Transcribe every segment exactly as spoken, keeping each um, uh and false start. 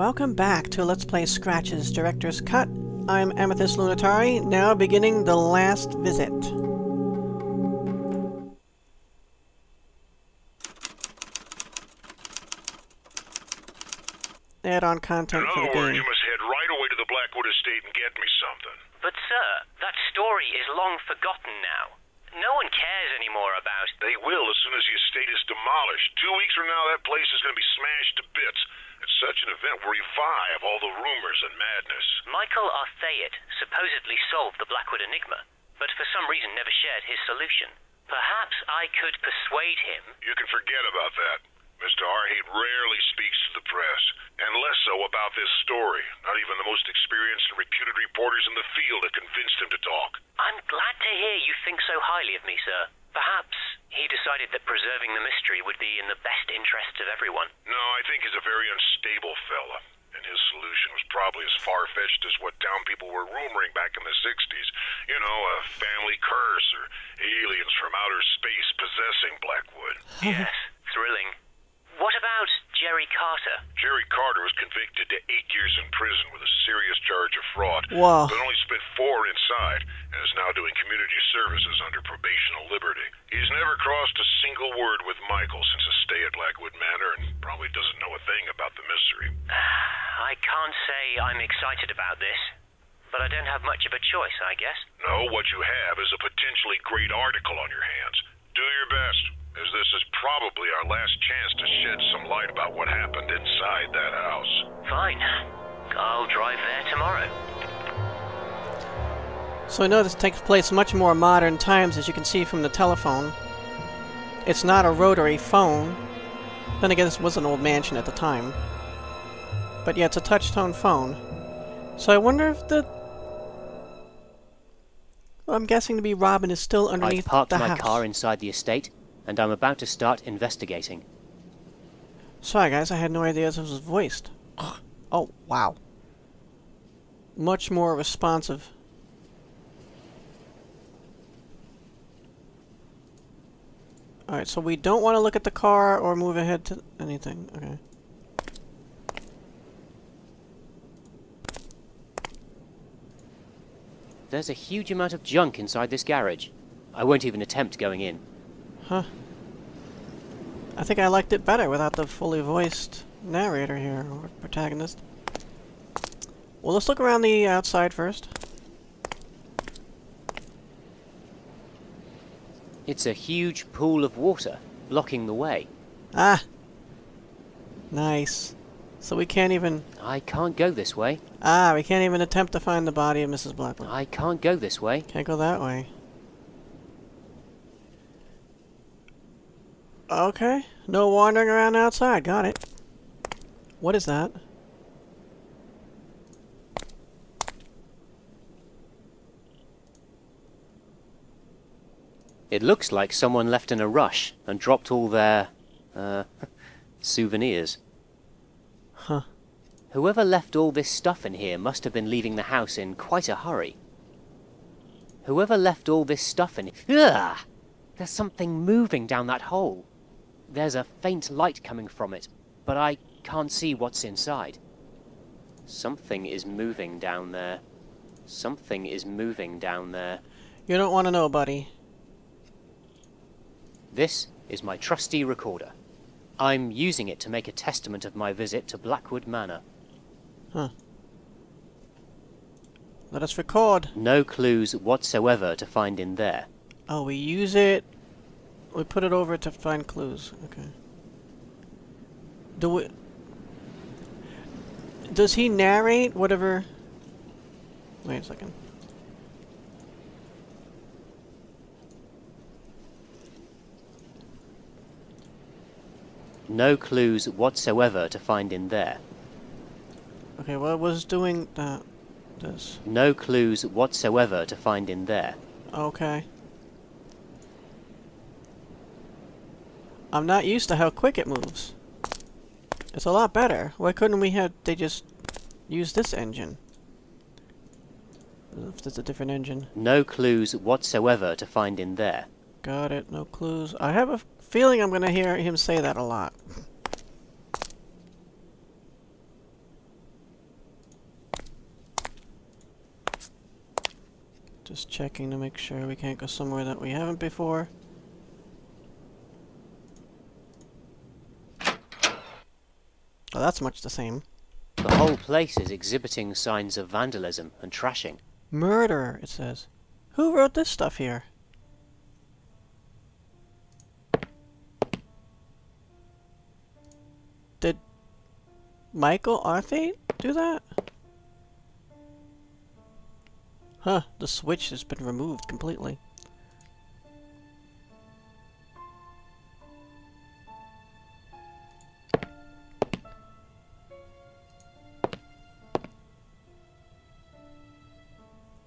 Welcome back to Let's Play Scratches Director's Cut. I'm Amethyst Lunatari, now beginning the last visit. Add-on content for the game. You must head right away to the Blackwood estate and get me something. But sir, that story is long forgotten now. No one cares anymore about it. They will as soon as the estate is demolished. Two weeks from now, that place is going to be smashed to bits. It's such an event will revive all the rumors and madness. Michael Arthate supposedly solved the Blackwood enigma, but for some reason never shared his solution. Perhaps I could persuade him. You can forget about that. Mister Arthate rarely speaks to the press, and less so about this story. Not even the most experienced and reputed reporters in the field have convinced him to talk. I'm glad to hear you think so highly of me, sir. Perhaps he decided that preserving the mystery would be in the best interests of everyone. No, I think he's a very unstable fella, and his solution was probably as far-fetched as what town people were rumoring back in the sixties. You know, a family curse or aliens from outer space possessing Blackwood. Yes, thrilling. What about Jerry Carter? Jerry Carter was convicted to eight years in prison with a serious charge of fraud. Whoa. But only spent four inside and is now doing community services under probational liberty. He's never crossed a single word with Michael since his stay at Blackwood Manor and probably doesn't know a thing about the mystery. I can't say I'm excited about this, but I don't have much of a choice, I guess. No, what you have is a potentially great article on your hands. Do your best, as this is probably our last chance to shed some light about what happened inside that house. Fine. I'll drive there tomorrow. So I know this takes place much more modern times, as you can see from the telephone. It's not a rotary phone. Then again, this was an old mansion at the time. But yeah, it's a touch-tone phone. So I wonder if the... Well, I'm guessing to be Robin is still underneath the house. I parked my car inside the estate, and I'm about to start investigating. Sorry guys, I had no idea this was voiced. Oh, wow. Much more responsive. Alright, so we don't want to look at the car or move ahead to anything. Okay. There's a huge amount of junk inside this garage. I won't even attempt going in. Huh. I think I liked it better without the fully voiced narrator here, or protagonist. Well, let's look around the outside first. It's a huge pool of water, blocking the way. Ah! Nice. So we can't even... I can't go this way. Ah, we can't even attempt to find the body of Missus Blackburn. I can't go this way. Can't go that way. Okay, no wandering around outside, got it. What is that? It looks like someone left in a rush and dropped all their, uh, souvenirs. Huh. Whoever left all this stuff in here must have been leaving the house in quite a hurry. Whoever left all this stuff in... Ugh! There's something moving down that hole. There's a faint light coming from it, but I can't see what's inside. Something is moving down there. Something is moving down there. You don't want to know, buddy. This is my trusty recorder. I'm using it to make a testament of my visit to Blackwood Manor. Huh. Let us record. No clues whatsoever to find in there. Oh, we use it... We put it over to find clues. Okay. Do we... Does he narrate whatever... Wait a second. No clues whatsoever to find in there. Okay, well, I was doing that... This. No clues whatsoever to find in there. Okay. I'm not used to how quick it moves. It's a lot better. Why couldn't we have... They just use this engine? If it's a different engine. No clues whatsoever to find in there. Got it. No clues. I have a feeling I'm going to hear him say that a lot. Just checking to make sure we can't go somewhere that we haven't before. Well, that's much the same. The whole place is exhibiting signs of vandalism and trashing. Murderer, it says. Who wrote this stuff here? Did Michael Arthate do that? Huh, the switch has been removed completely.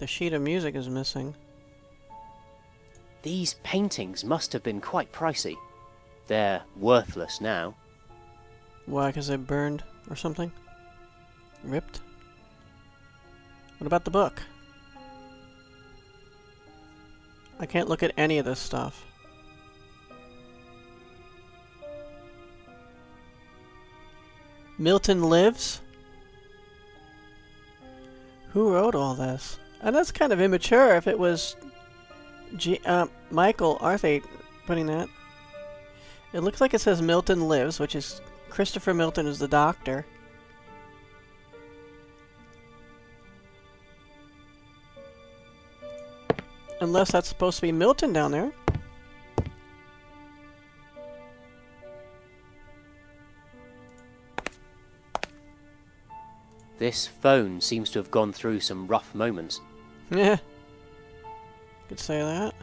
The sheet of music is missing. These paintings must have been quite pricey. They're worthless now. Why, because they burned or something? Ripped? What about the book? I can't look at any of this stuff. Milton lives? Who wrote all this? And that's kind of immature if it was G uh, Michael Arthate putting that. It looks like it says Milton lives, which is Christopher Milton is the doctor. Unless that's supposed to be Milton down there. This phone seems to have gone through some rough moments. Yeah. Could say that.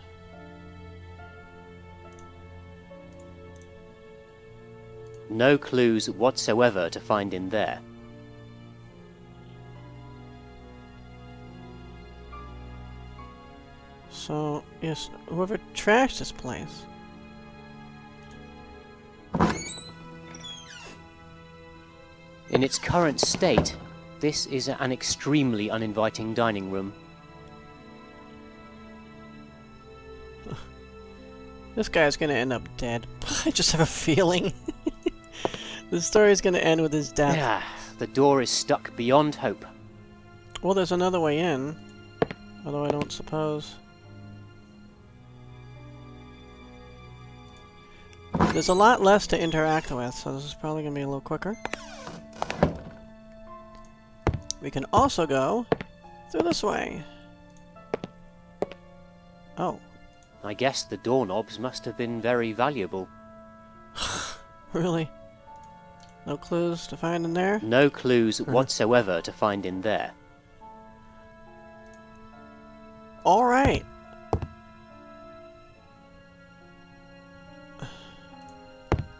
No clues whatsoever to find in there. So, yes, whoever trashed this place. In its current state, this is an extremely uninviting dining room. This guy's gonna end up dead. I just have a feeling. The story's gonna end with his death. Yeah, the door is stuck beyond hope. Well, there's another way in. Although I don't suppose. There's a lot less to interact with, so this is probably going to be a little quicker. We can also go through this way. Oh. I guess the doorknobs must have been very valuable. Really? No clues to find in there? No clues whatsoever to find in there. Alright.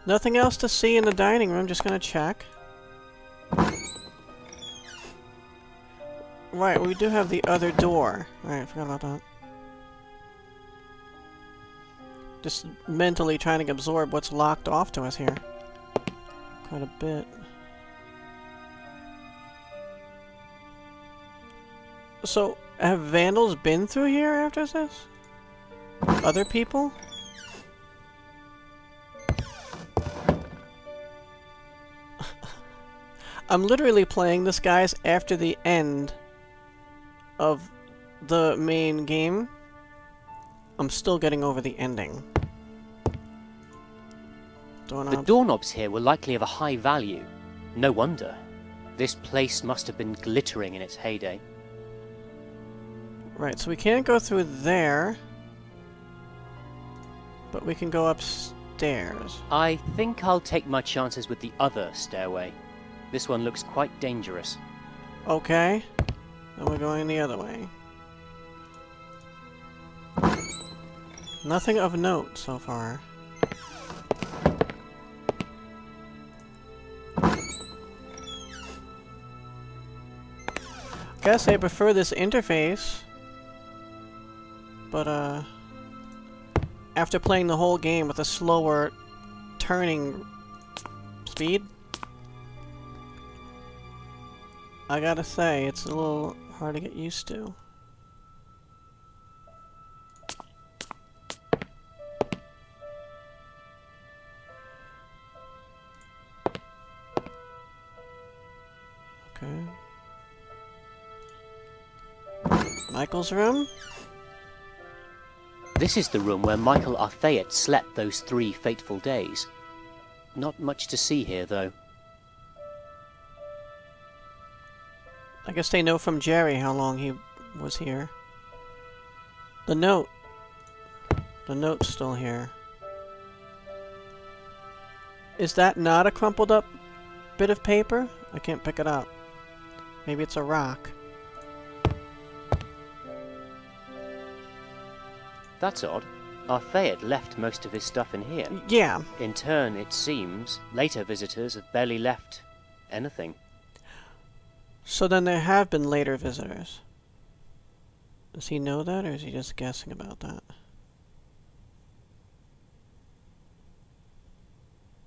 Nothing else to see in the dining room, just gonna check. Right, we do have the other door. Right, I forgot about that. Just mentally trying to absorb what's locked off to us here. Quite a bit. So, have vandals been through here after this? Other people? I'm literally playing this, guys, after the end of the main game. I'm still getting over the ending. Doorknobs. The doorknobs here were likely of a high value. No wonder. This place must have been glittering in its heyday. Right, so we can't go through there. But we can go upstairs. I think I'll take my chances with the other stairway. This one looks quite dangerous. Okay. Then we're going the other way. Nothing of note so far. Guess I prefer this interface. But, uh... after playing the whole game with a slower turning speed, I gotta say, it's a little hard to get used to. Okay. Michael's room? This is the room where Michael Arthate slept those three fateful days. Not much to see here, though. I guess they know from Jerry how long he was here. The note. The note's still here. Is that not a crumpled up bit of paper? I can't pick it up. Maybe it's a rock. That's odd. Arthate left most of his stuff in here. Yeah. In turn, it seems, later visitors have barely left anything. So then there have been later visitors. Does he know that, or is he just guessing about that?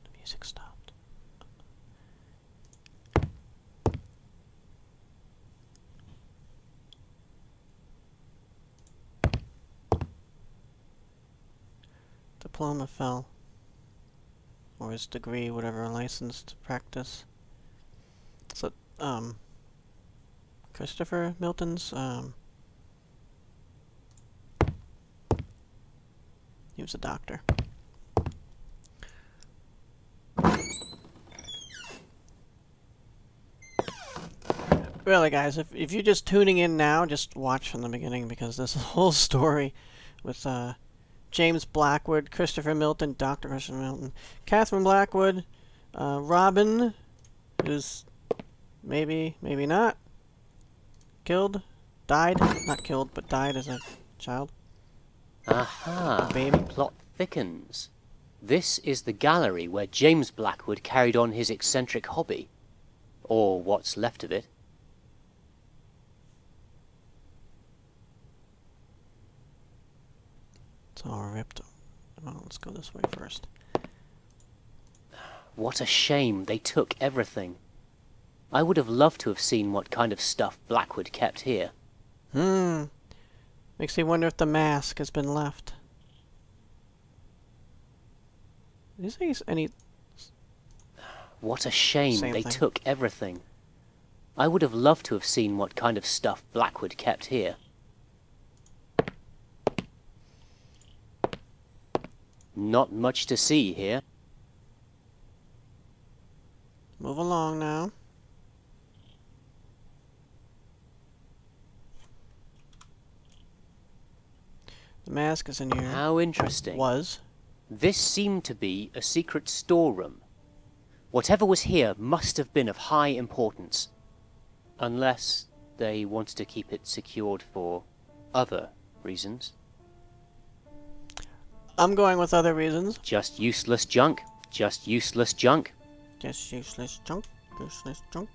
The music stopped. Diploma fell. Or his degree, whatever, license to practice. So, um... Christopher Milton's, um... he was a doctor. Really, guys, if, if you're just tuning in now, just watch from the beginning, because this whole story with, uh... James Blackwood, Christopher Milton, Doctor Christopher Milton, Catherine Blackwood, uh, Robin, who's maybe, maybe not, killed, died, not killed, but died as a child. Aha, baby. The plot thickens. This is the gallery where James Blackwood carried on his eccentric hobby, or what's left of it. Oh, ripped. Well, let's go this way first. What a shame they took everything. I would have loved to have seen what kind of stuff Blackwood kept here. Hmm. Makes me wonder if the mask has been left. Is there any... What a shame Same they thing. took everything. I would have loved to have seen what kind of stuff Blackwood kept here. Not much to see here. Move along now. The mask is in here. How interesting. Was. This seemed to be a secret storeroom. Whatever was here must have been of high importance. Unless they wanted to keep it secured for other reasons. I'm going with other reasons. Just useless junk. Just useless junk. Just useless junk. Useless junk.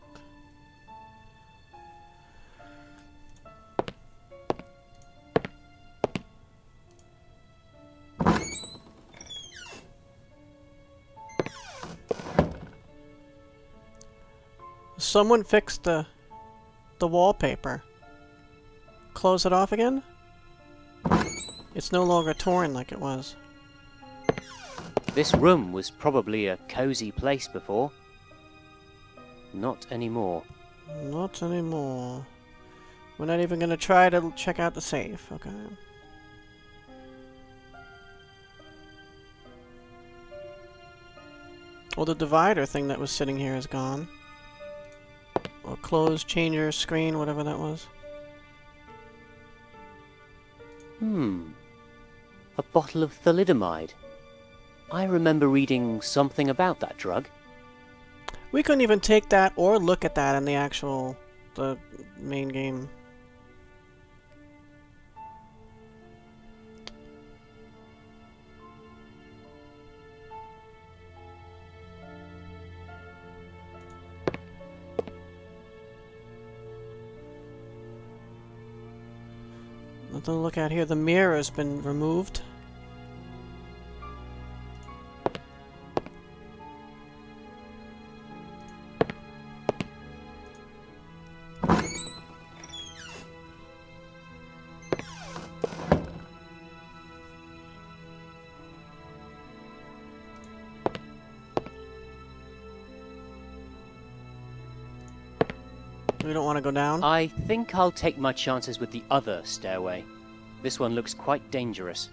Someone fixed the the wallpaper. Close it off again? It's no longer torn like it was. This room was probably a cozy place before. Not anymore. Not anymore. We're not even going to try to check out the safe. Okay. Well, the divider thing that was sitting here is gone. Or closed changer screen, whatever that was. Hmm. A bottle of thalidomide. I remember reading something about that drug. We couldn't even take that or look at that in the actual... the main game. Nothing to look at here. The mirror's been removed. We don't want to go down. I think I'll take my chances with the other stairway. This one looks quite dangerous.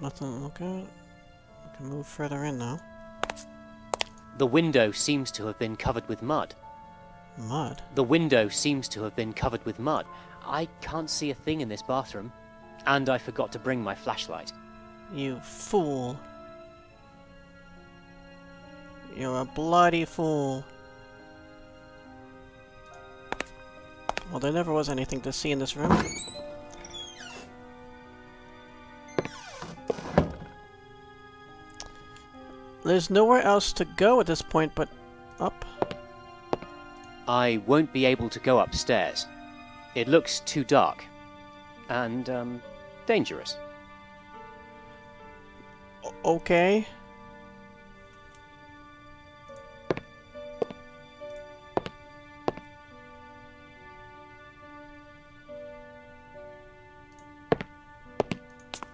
Nothing to look at. I can move further in now. The window seems to have been covered with mud. Mud? The window seems to have been covered with mud. I can't see a thing in this bathroom. And I forgot to bring my flashlight. You fool. You're a bloody fool. Well, there never was anything to see in this room. There's nowhere else to go at this point but up. I won't be able to go upstairs. It looks too dark. And, um, dangerous. Okay.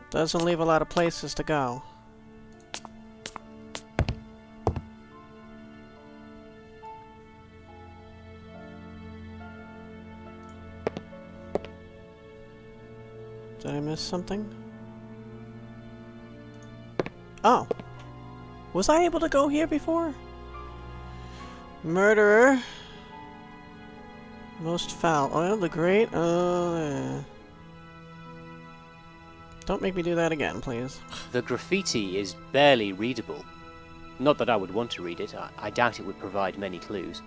Doesn't leave a lot of places to go. Did I miss something? Oh! Was I able to go here before? Murderer. Most foul. Oil the grate. Uh, don't make me do that again, please. The graffiti is barely readable. Not that I would want to read it. I, I doubt it would provide many clues.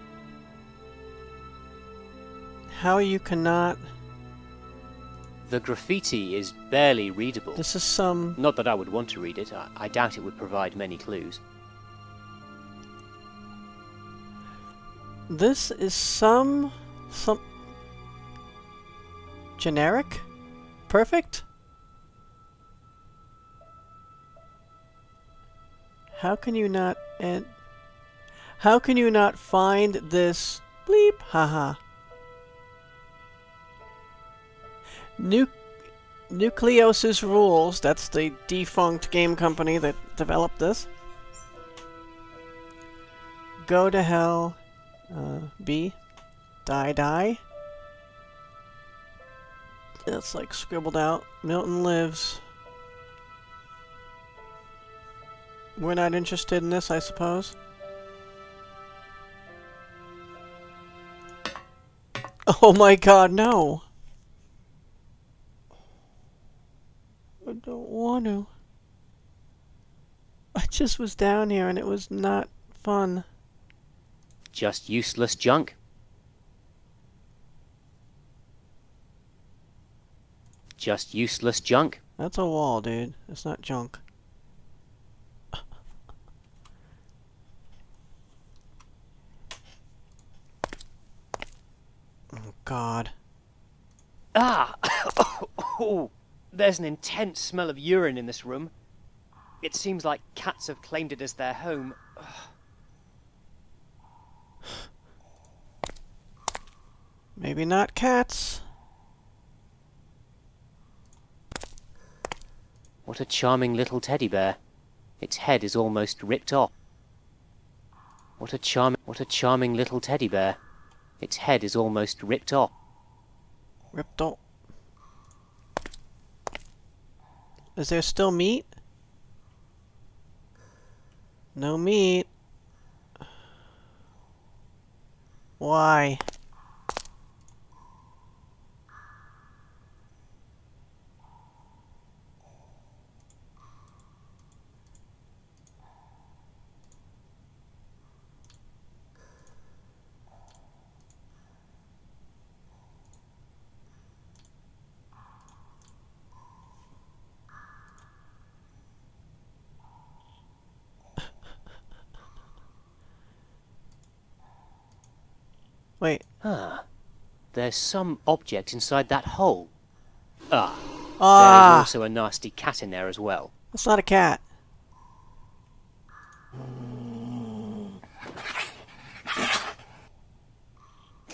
How you cannot... The graffiti is barely readable. This is some... Not that I would want to read it. I, I doubt it would provide many clues. This is some... some... generic? Perfect? How can you not... And how can you not find this... bleep? Haha. Nu Nucleosis rules. That's the defunct game company that developed this. Go to hell. Uh, B. Die, die. That's like scribbled out. Milton lives. We're not interested in this, I suppose. Oh my god, no! I don't want to. I just was down here and it was not fun. Just useless junk. Just useless junk. That's a wall, dude. It's not junk. Oh, God. Ah! Oh! Oh. There's an intense smell of urine in this room. It seems like cats have claimed it as their home. Ugh. Maybe not cats. What a charming little teddy bear. Its head is almost ripped off. What a charming, what a charming little teddy bear. Its head is almost ripped off. Ripped off. Is there still meat? No meat. Why? Wait. Ah. There's some object inside that hole. Ah. Ah. There's also a nasty cat in there as well. That's not a cat.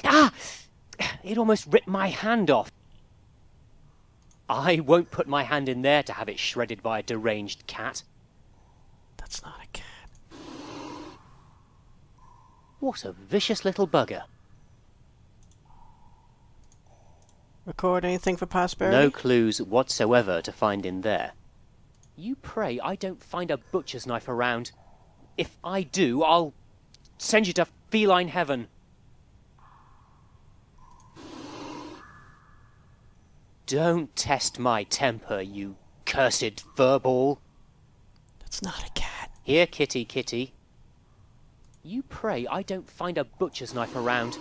Ah! It almost ripped my hand off. I won't put my hand in there to have it shredded by a deranged cat. That's not a cat. What a vicious little bugger. Record anything for prosperity? No clues whatsoever to find in there. You pray I don't find a butcher's knife around. If I do, I'll send you to feline heaven. Don't test my temper, you cursed furball. That's not a cat. Here, kitty, kitty. You pray I don't find a butcher's knife around.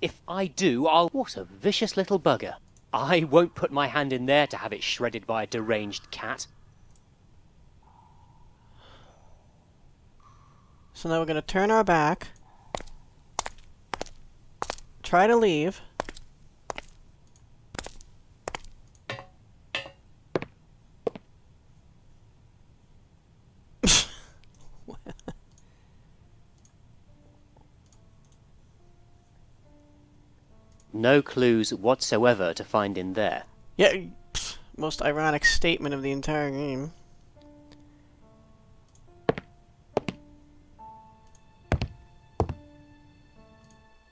If I do, I'll... What a vicious little bugger. I won't put my hand in there to have it shredded by a deranged cat. So now we're going to turn our back, try to leave, no clues whatsoever to find in there. Yeah, pfft, most ironic statement of the entire game.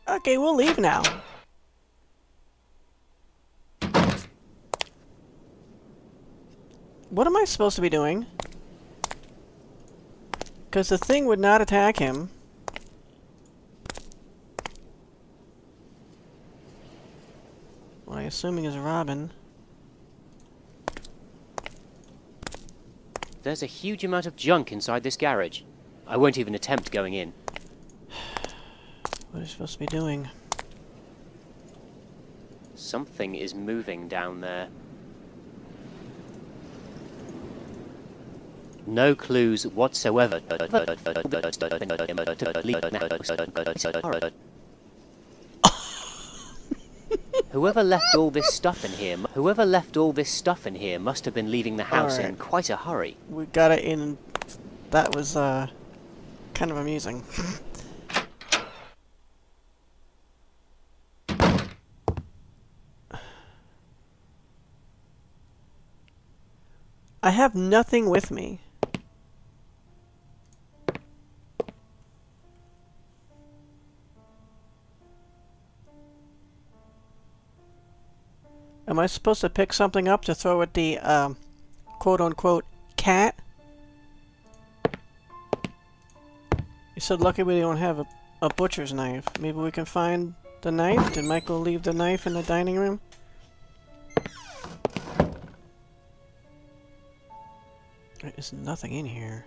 Okay, we'll leave now. What am I supposed to be doing? Because the thing would not attack him. Well, I assuming is Robin. There's a huge amount of junk inside this garage. I won't even attempt going in. What are you supposed to be doing? Something is moving down there. No clues whatsoever. Whoever left all this stuff in here, whoever left all this stuff in here, must have been leaving the house right in quite a hurry. We got it in. That was uh, kind of amusing. I have nothing with me. Am I supposed to pick something up to throw at the, um, quote-unquote, cat? You said lucky we don't have a, a butcher's knife. Maybe we can find the knife? Did Michael leave the knife in the dining room? There is nothing in here.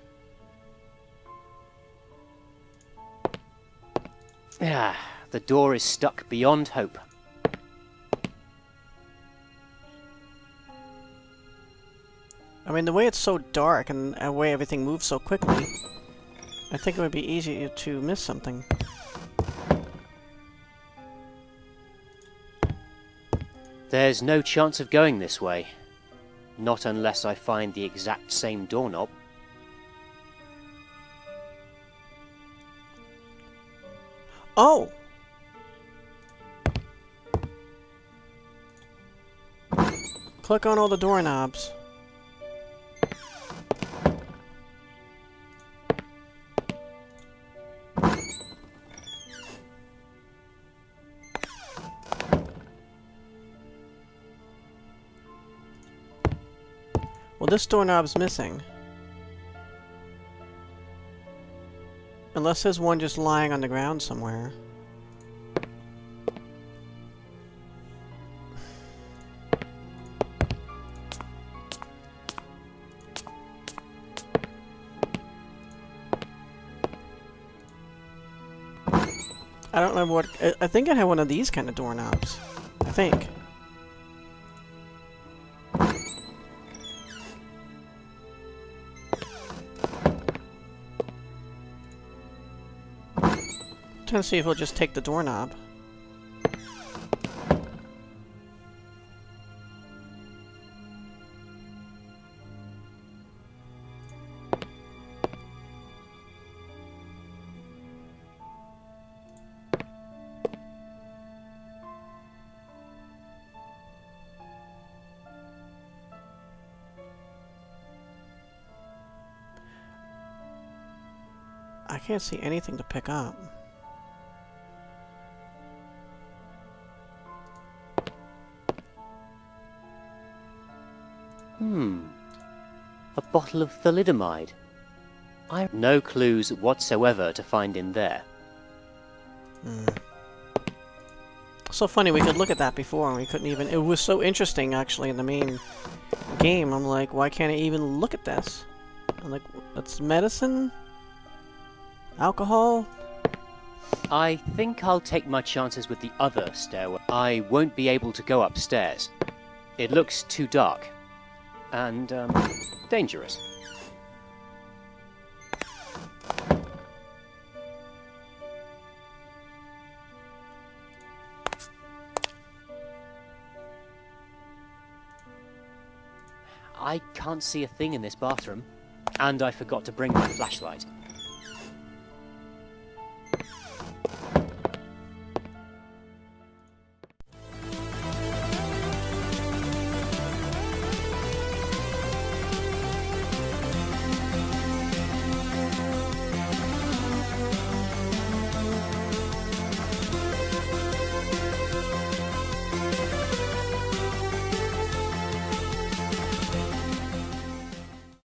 Ah, the door is stuck beyond hope. I mean, the way it's so dark and the way everything moves so quickly, I think it would be easier to miss something. There's no chance of going this way. Not unless I find the exact same doorknob. Oh! Click on all the doorknobs. This doorknob's missing. Unless there's one just lying on the ground somewhere. I don't remember what... I, I think I had one of these kind of doorknobs. I think. I'm trying to see if he'll just take the doorknob. I can't see anything to pick up. a bottle of thalidomide. I have no clues whatsoever to find in there. Mm. So funny, we could look at that before and we couldn't even... It was so interesting, actually, in the main game. I'm like, why can't I even look at this? I'm like, that's medicine? Alcohol? I think I'll take my chances with the other stairwell. I won't be able to go upstairs. It looks too dark. And, um, dangerous. I can't see a thing in this bathroom. And I forgot to bring my flashlight.